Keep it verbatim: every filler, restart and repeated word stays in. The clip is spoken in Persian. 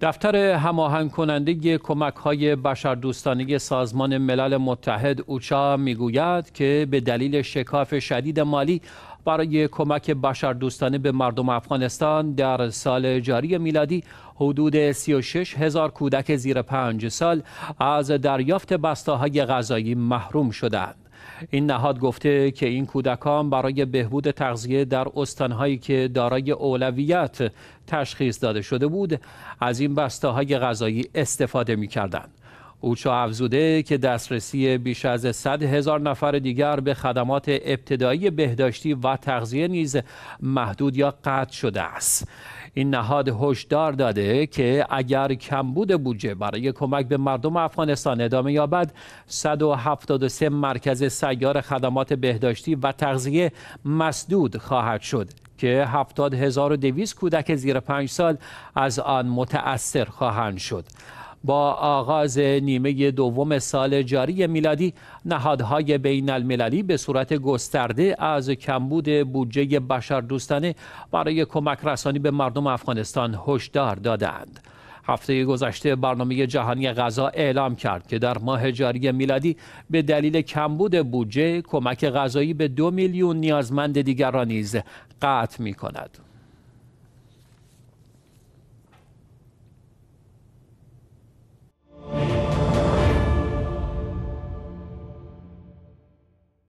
دفتر هماهنگ کننده کمک‌های بشردوستانه سازمان ملل متحد اوچا میگوید که به دلیل شکاف شدید مالی برای کمک بشردوستانه به مردم افغانستان در سال جاری میلادی حدود سی و شش هزار کودک زیر پنج سال از دریافت بسته‌های غذایی محروم شدند. این نهاد گفته که این کودکان برای بهبود تغذیه در استان‌هایی که دارای اولویت تشخیص داده شده بود از این بسته‌های غذایی استفاده می‌کردند. اوچا افزوده که دسترسی بیش از صد هزار نفر دیگر به خدمات ابتدایی بهداشتی و تغذیه نیز محدود یا قطع شده است. این نهاد هشدار داده که اگر کمبود بودجه برای کمک به مردم افغانستان ادامه یابد، صد و هفتاد و سه مرکز سیار خدمات بهداشتی و تغذیه مسدود خواهد شد که هفتاد هزار و دویست کودک زیر پنج سال از آن متأثر خواهند شد. با آغاز نیمه دوم سال جاری میلادی، نهادهای بین المللی به صورت گسترده از کمبود بودجه بشردوستانه برای کمک رسانی به مردم افغانستان هشدار دادند. هفته گذشته برنامه جهانی غذا اعلام کرد که در ماه جاری میلادی به دلیل کمبود بودجه کمک غذایی به دو میلیون نیازمند دیگر را نیز قطع می‌کند.